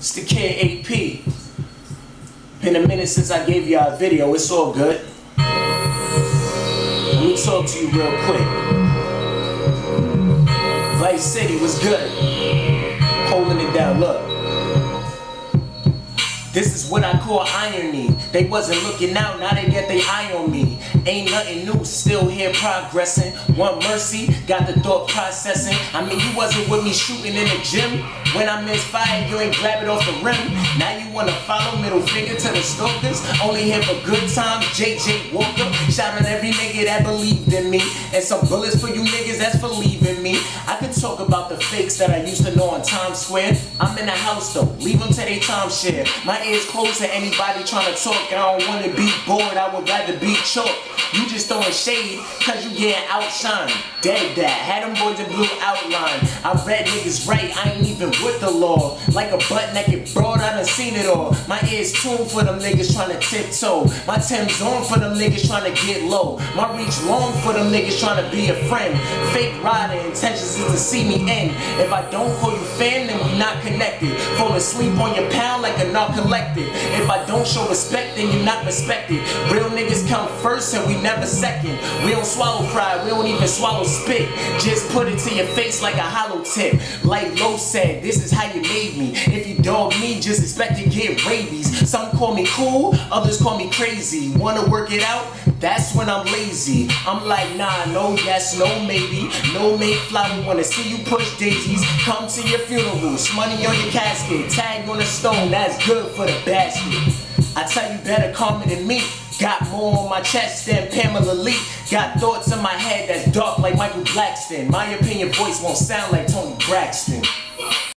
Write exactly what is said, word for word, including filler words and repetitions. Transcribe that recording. It's the Kid A P. Been a minute since I gave y'all a video, it's all good. Let me talk to you real quick. Vice City was good. Holding it down, look. This is what I call irony. They wasn't looking out, now they get their eye on me. Ain't nothing new, still here progressing. One mercy, got the thought processing. I mean, you wasn't with me shooting in the gym. When I misfired, you ain't grab it off the rim. Now you wanna follow, middle finger to the stalkers. Only here for good times, J J Walker. Shout out every nigga that believed in me. And some bullets for you niggas that's for leaving me. I could talk about the fakes that I used to know on Times Square. I'm in the house though, leave them to their timeshare. My ears closed to anybody trying to talk. I don't want to be bored, I would rather be chalk. You just throwing shade, cause you getting outshined. Dead that, had them boys in blue outline. I read niggas right, I ain't even with the law. Like a butt naked broad, I done seen it all. My ears tuned for them niggas trying to tiptoe. My Tim's on for them niggas trying to get low. My reach long for them niggas trying to be a friend. Fake rider, intentions is to see me in. If I don't call you fan, then we not connected. Fall asleep on your pound like a knock. If I don't show respect, then you're not respected. Real niggas come first and we never second. We don't swallow pride, we don't even swallow spit. Just put it to your face like a hollow tip. Like Lo said, this is how you made me. If you dog me, just expect to get rabies. Some call me cool, others call me crazy. Wanna work it out? That's when I'm lazy. I'm like, nah, no, yes, no, maybe. No, Mayfly, we wanna see you push daisies. Come to your funerals, money on your casket. Tag on a stone, that's good for the basket. I tell you better karma than me. Got more on my chest than Pamela Lee. Got thoughts in my head that's dark like Michael Blackston. My opinion voice won't sound like Tony Braxton.